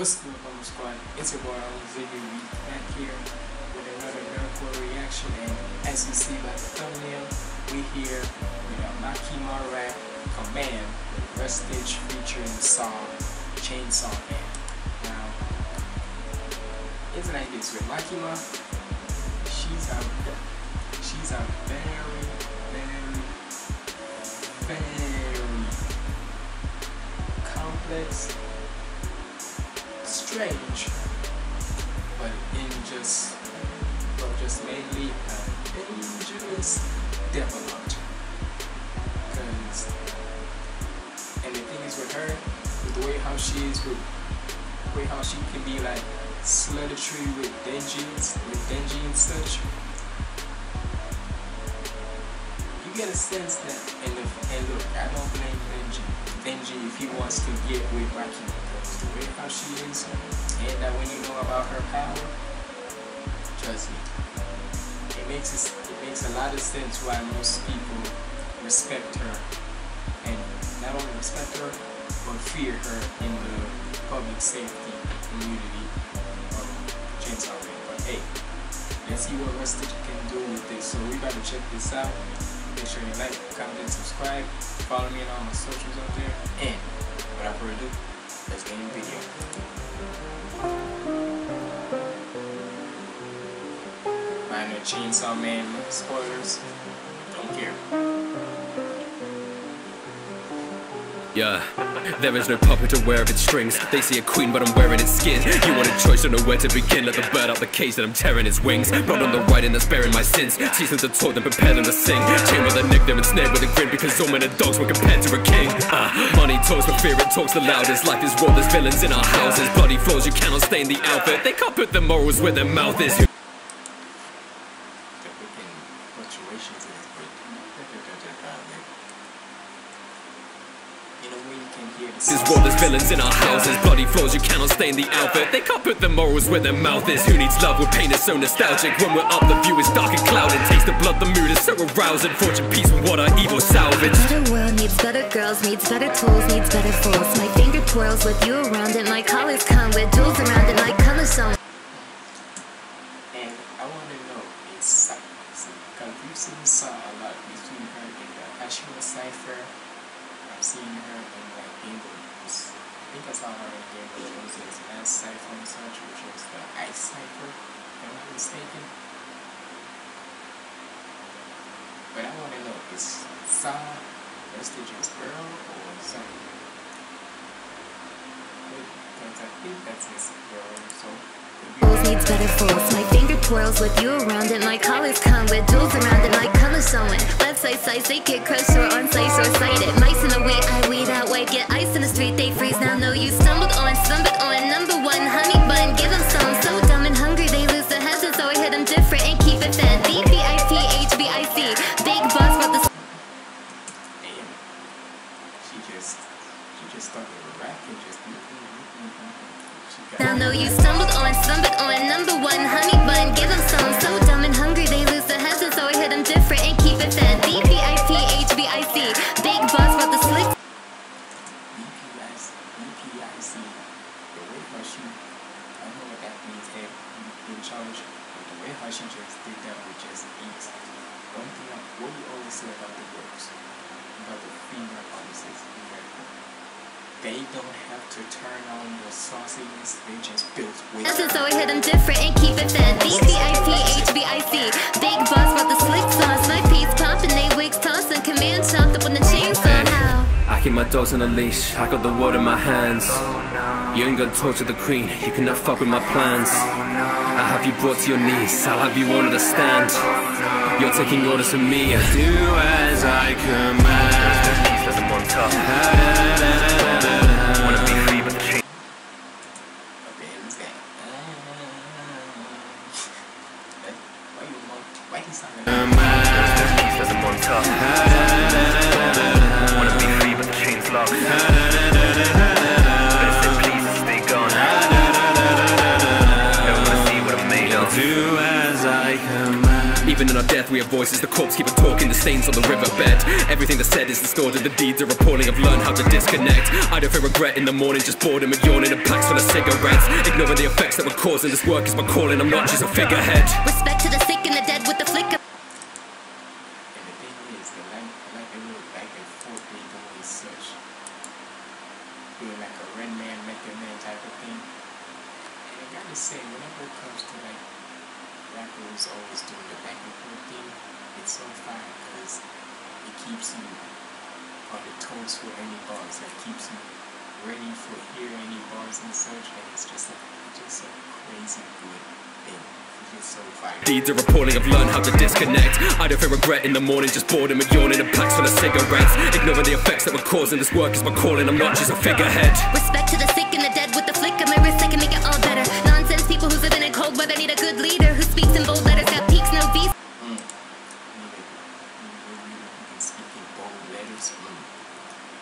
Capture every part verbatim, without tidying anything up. What's up, Home Squad? It's your boy Ziggy back here with another nerdcore reaction, and as you see by the thumbnail, we here with our Makima rap Command with Rustage featuring the song Chainsaw Man. Now, isn't that this with Makima? She's our she's our very very very complex, strange, but in just, well, just mainly a dangerous development. Cause, and the thing is with her, with the way how she is, with the way how she can be like slutty with Denji, with Denji and such, you get a sense that, and look, and look, I don't blame Denji, Denji if he wants to get with Makima. The way how she is, and that when you know about her power, trust me, it makes it, it makes a lot of sense why most people respect her, and not only respect her, but fear her in the public safety community of Chainsaw Man. But hey, let's see what Rustage can do with this. So we better check this out. Make sure you like, comment, subscribe, follow me on all my socials out there, and without further ado, let's get in the video. Minor Chainsaw Man spoilers. Don't care. Yeah, there is no puppet aware of its strings. They see a queen, but I'm wearing its skin. You want a choice, don't know where to begin. Let the bird out the cage that I'm tearing its wings. Blood on the right and that's bearing my sins. Teach them to talk, then prepare them to sing. Chain with a neck, they're ensnared with a grin, because all men are dogs when compared to a king. Uh, money talks, but fear it talks the loudest. Life is raw, there's villains in our houses. Bloody floors, you cannot stain the outfit. They can't put their morals where their mouth is. This world, there's villains in our houses. Bloody floors, you cannot stain the outfit. They can't put their morals where their mouth is. Who needs love? When pain is so nostalgic. When we're up, the view is dark and clouded. Taste the blood, the mood is so arousing. Fortune, peace, with what our evil salvage. Better world needs better girls, needs better tools, needs better fools. My finger twirls with you around it. My colors come with jewels around it. My color zone. And I want to know, it's confusing saw a lot between her and the actual cipher. I've seen her in like Game Boy Advance. I think I saw her in Game Boy Advance's last cipher and such, which was the Ice Cipher, if I'm not mistaken. But I want to know, is S A A Rustage's girl or something? Because I think that's his girl, so. Needs better fools. My finger twirls with you around it. My colors come with jewels around it. My color sewing. Left side size, they get crushed or on slice or sighted. Mice in the way I weed out white. Get ice in the street, they freeze. Now know you stumbled on, stumbled on. Number one, honey bun, give them some. So dumb and hungry, they lose their heads, and so I hit them different and keep it fed. B P I T H B I C. Big boss with the. Damn. She just, she just started rapping, just. Now know you stumbled on, stumbled on. Number one, honey bun, give them some. So dumb and hungry, they lose their heads, and so I hit them different and keep it fed. B P I T H B I C. Big boss with the slick. B P I C. The way how she, I don't know what that means, they're in charge, but the way how she just did that with just eats. One thing I what you always say about the girls, about the female officers, they don't have to turn on the sauciness, they just built with it. So I hit them different and keep it fed. B P I T H B I C. Big boss with the slick sauce. My piece popping, they wigs tossing. Command chopped up on the chainsaw now. I keep my dogs on a leash, I got the world in my hands. You ain't gonna talk to the queen, you cannot fuck with my plans. I'll have you brought to your knees, I'll have you all at a stand. You're taking orders from me. Do as I command. living in our death, we have voices. The corpse keep on talking, the stains on the riverbed. Everything that's said is distorted, the deeds are appalling. I've learned how to disconnect. I don't feel regret in the morning, just boredom and yawning and packs full of cigarettes. Ignoring the effects that we're causing, this work is my calling, I'm not just a figurehead. Respect to the sick and the dead with the flicker. Always doing the back and forth thing, it's so fine because it keeps you on the toes for any bars, that keeps you ready for hearing any bars and such, and it's just a, it's just a crazy good thing. So deeds are appalling, I've learned how to disconnect. I don't feel regret in the morning, just boredom and yawning and packs full of cigarettes. Ignoring the effects that we're causing, this work is my calling, I'm not just a figurehead. Respect to the sick and the dead with the flicker, mirrors that can make it all better. Nonsense people who's living in cold weather need a good leader who speaks in bold letters, got peaks, no beats. Mm. Speak in bold letters, mm.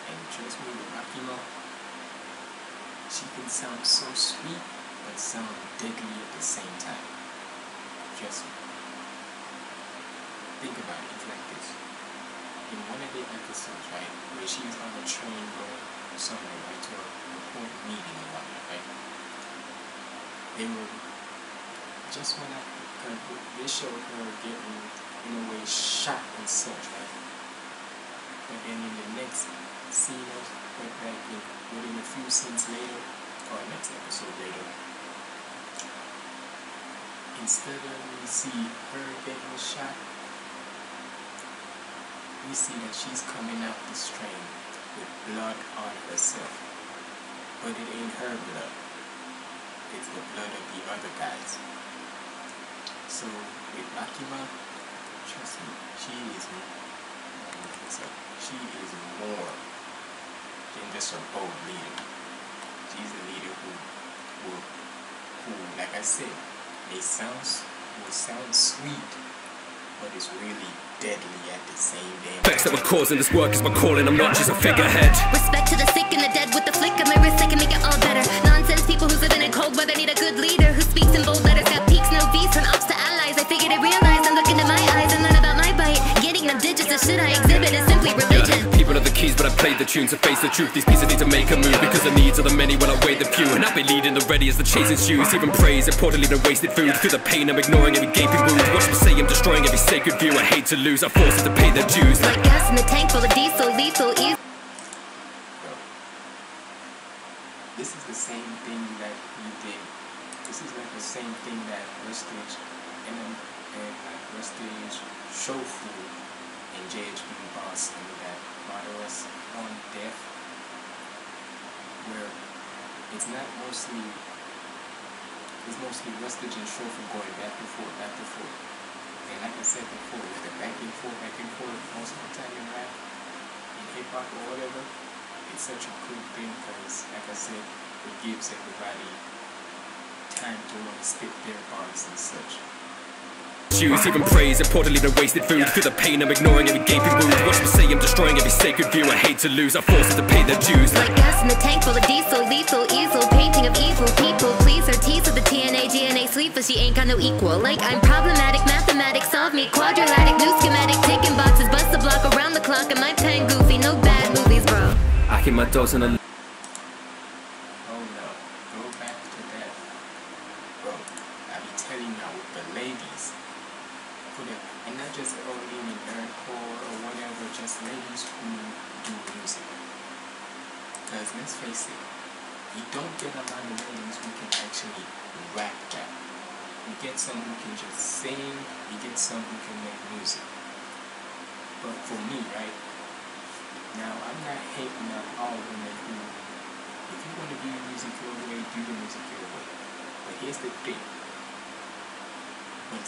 And trust me, with Makima, she can sound so sweet, but sound deadly at the same time. Just think about it like this. In one of the episodes, right, where she was on the train going somewhere, right, to a report meeting about it, right? They were just when I, because this showed her getting, in a way, shot and such, right? But then in the next scene, but like in, within a few scenes later, or next episode later, instead of we see her getting shot, we see that she's coming out the train with blood on herself. But it ain't her blood. It's the blood of the other guys. So with Makima, trust me, she is she is more than just a bold leader. She's a leader who will who, like I said, it sounds, it sounds sweet, but it's really deadly at the same damn time. Effects that were causing this work is my calling, I'm not just a figurehead. Respect to the sick and the dead with the flicker, mirrors that can make it all better. Nonsense people who's living in cold weather need a good leader who speaks in bold letters, got peaks, no beats, from ops to allies. I figured I realized I'm looking to my eyes and learn about my bite. Getting them digits, the shit I exhibit is simply religion. Yeah. People are the keys, but I played the tunes to face the truth. These pieces need to make a move because the needs are the many when I weigh the few. And I've been leading the ready as the chase ensues. Even praise, importantly, no wasted food. Feel the pain, I'm ignoring every gaping wound. Watch me say I'm destroying every sacred view. I hate to lose, I force it to pay their dues. Like gas in the tank full of diesel, lethal, easy. Bro, this is the same thing that you did. This is like the same thing that Rustage and, and uh, Rustage Shofu and J H B Boss and that brought us on death. Where it's not mostly It's mostly Rustage and Shofu going back and forth, back and forth. And like I said before, with the back and forth, back and forth, most of the time in rap, in hip hop or whatever, it's such a cool thing because, like I said, it gives everybody time to want to spit their bars and such. Choose, even praise, importantly, no wasted food. Feel the pain, I'm ignoring every gaping wound. Watch me say I'm destroying every sacred view. I hate to lose, I force it to pay their dues. Like gas in the tank full of diesel, lethal, easel, painting of evil people. Please her tease of the T N A, G N A sleeper, she ain't got no equal. Like I'm problematic, mathematics solve me. Quadratic, new schematic, ticking boxes, bust the block around the clock. And my pen goofy, no bad movies, bro. I keep my dose in a...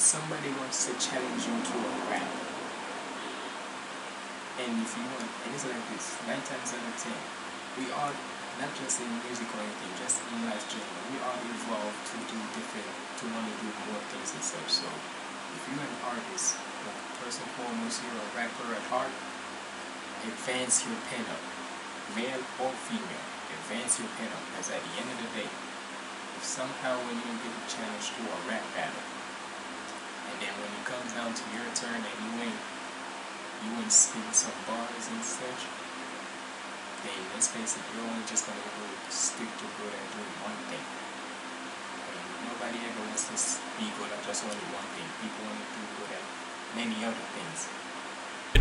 Somebody wants to challenge you to a rap, and if you want, and it's like this, nine times out of ten, we are not just in music or anything, just in life general, we are involved to do different, to want to do more things and such. So if you're an artist, like first and foremost, you're a rapper at heart, advance your pen up, male or female, advance your pen up, because at the end of the day, if somehow when you get a challenge to a rap battle, And when it comes down to your turn and you ain't, you ain't spitting some bars and such, then let's face it, you're only just gonna go stick to good and do one thing. And nobody ever wants to be good at just only one thing. People want to do good at many other things.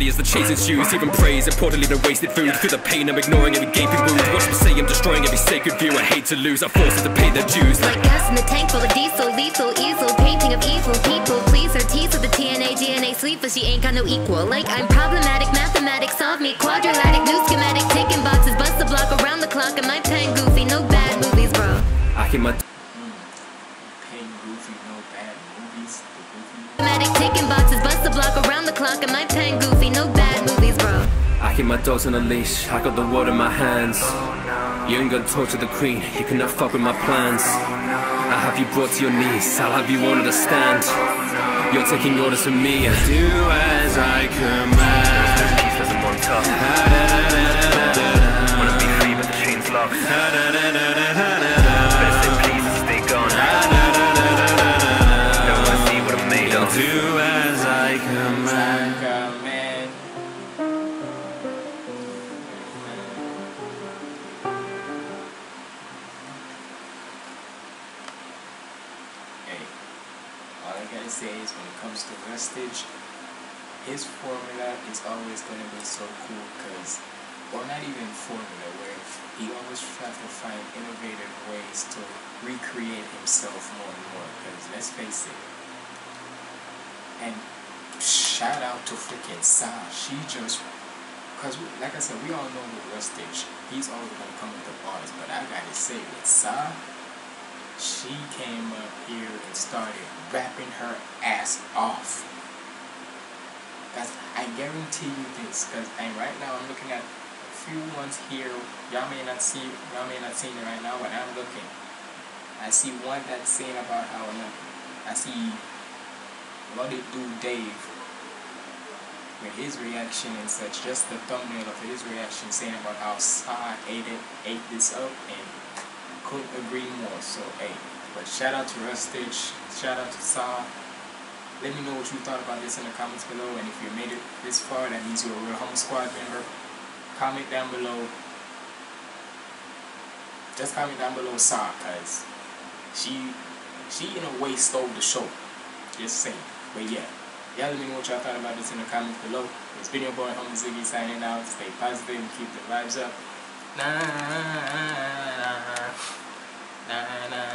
As the chase ensues, even praise and reportedly the wasted food. Through the pain, I'm ignoring every gaping wound. Watch me say I'm destroying every sacred view. I hate to lose, I force to pay their dues. Like gas in the tank full of diesel, lethal, easel, painting of evil people. Please her tease with the T N A, D N A, sleeper. She ain't got no equal. Like I'm problematic, mathematics solve me. Quadratic, new schematic, taking boxes, bust the block around the clock. And my pen goofy, no bad movies, bro. I hear my pen goofy, no bad movies. Mathematic, taking boxes, bust the block around the clock. And my pen goofy. I keep my dogs on a leash, I got the world in my hands. You ain't gonna torture the queen, you cannot fuck with my plans. I'll have you brought to your knees, I'll have you on the stand. You're taking orders from me. I do as I command. I wanna be free but the chain's locked. Rustage, his formula is always going to be so cool because, or not even formula, where he always tries to find innovative ways to recreate himself more and more, because let's face it, and shout out to freaking S A A, she just, because like I said, we all know with Rustage, he's always going to come with the bars, but I gotta say with S A A, she came up here and started rapping her ass off. That's, I guarantee you this, because right now I'm looking at a few ones here. Y'all may not see, y'all may not see it right now, but I'm looking. I see one that's saying about how nothing. I see Bloody Blue Dave with his reaction and such. Just the thumbnail of his reaction saying about how S A A ate it, ate this up, and couldn't agree more. So hey, but shout out to Rustage, shout out to S A A. Let me know what you thought about this in the comments below, and if you made it this far, that means you're a real Home Squad member. Comment down below, just comment down below S A A, cause she she in a way stole the show, just saying. But yeah, y'all let me know what y'all thought about this in the comments below. It's been your boy Home Ziggy signing out. Stay positive and keep the vibes up. Nah, nah, nah, nah, nah. Na na